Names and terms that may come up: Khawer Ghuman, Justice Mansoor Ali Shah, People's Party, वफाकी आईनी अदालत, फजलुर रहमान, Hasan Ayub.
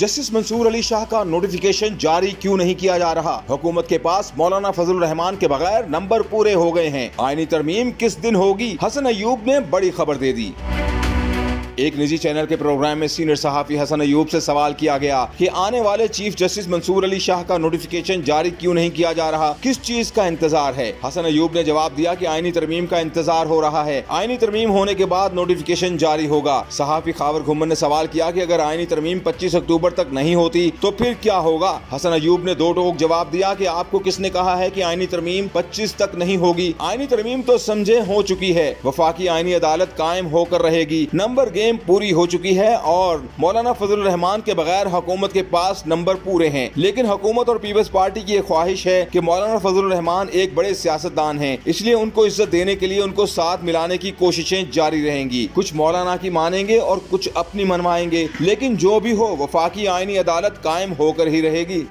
Justice Mansoor Ali Shah का notification जारी क्यों नहीं किया जा रहा? हुकूमत के पास मौलाना फजलुर रहमान के बगैर नंबर पूरे हो गए हैं। आईनी तरमीम किस दिन होगी? हसन अयूब ने बड़ी खबर दे दी। एक निजी चैनल के प्रोग्राम में सीनियर सहाफी हसन अयूब से सवाल किया गया कि आने वाले चीफ जस्टिस मंसूर अली शाह का नोटिफिकेशन जारी क्यों नहीं किया जा रहा, किस चीज का इंतजार है? हसन अयूब ने जवाब दिया कि आईनी तरमीम का इंतजार हो रहा है, आईनी तरमीम होने के बाद नोटिफिकेशन जारी होगा। सहाफी खावर घुमन ने सवाल किया कि अगर आईनी तरमीम 25 अक्टूबर तक नहीं होती तो फिर क्या होगा? हसन अयूब ने दो टोक जवाब दिया कि आपको किसने कहा है कि आईनी तरमीम 25 तक नहीं होगी? आईनी तरमीम तो समझे हो चुकी है, वफाकी आईनी अदालत कायम होकर रहेगी, नंबर गेम पूरी हो चुकी है और मौलाना फजलुर रहमान के बगैर हुकूमत के पास नंबर पूरे हैं। लेकिन हुकूमत और पीपल्स पार्टी की ये ख्वाहिश है कि मौलाना फजलुर रहमान एक बड़े सियासतदान हैं, इसलिए उनको इज्जत देने के लिए उनको साथ मिलाने की कोशिशें जारी रहेंगी। कुछ मौलाना की मानेंगे और कुछ अपनी मनवाएंगे, लेकिन जो भी हो वफाकी आईनी अदालत कायम होकर ही रहेगी।